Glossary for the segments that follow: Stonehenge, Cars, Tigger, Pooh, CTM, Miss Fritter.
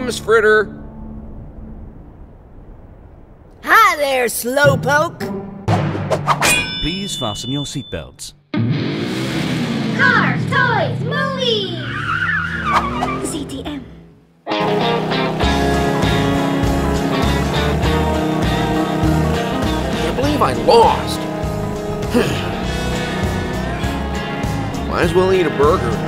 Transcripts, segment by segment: Hi, Miss Fritter. Hi there, Slowpoke. Please fasten your seatbelts. Cars, toys, movies. CTM. Can't believe I lost. Might as well eat a burger.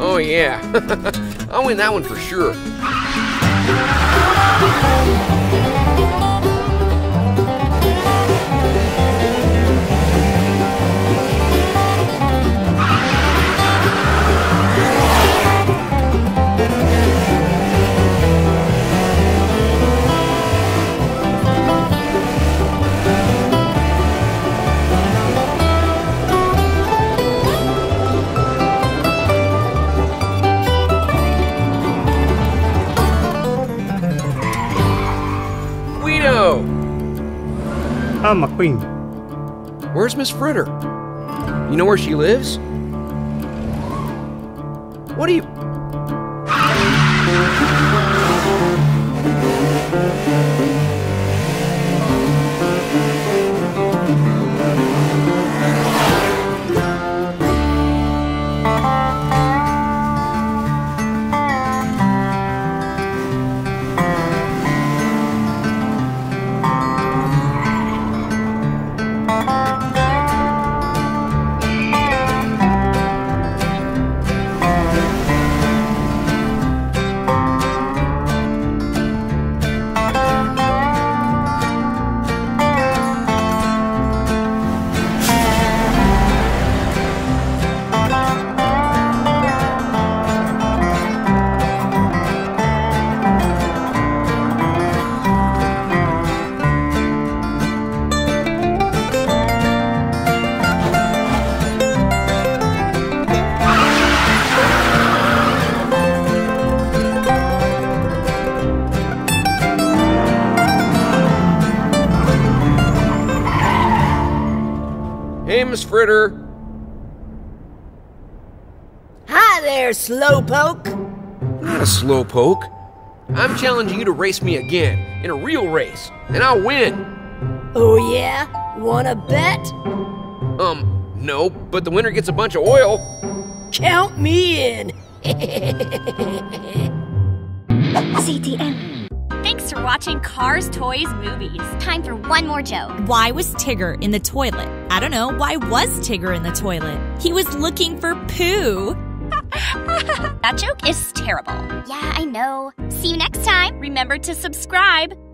Oh yeah, I'll win that one for sure. I'm a queen. Where's Miss Fritter? You know where she lives? What are you... Miss Fritter. Hi there, Slowpoke. I'm not a Slowpoke. I'm challenging you to race me again in a real race, and I'll win. Oh yeah? Wanna bet? No, but the winner gets a bunch of oil. Count me in. CTM. Thanks for watching Cars, Toys, Movies. Time for one more joke. Why was Tigger in the toilet? I don't know. Why was Tigger in the toilet? He was looking for Pooh. That joke is terrible. Yeah, I know. See you next time. Remember to subscribe.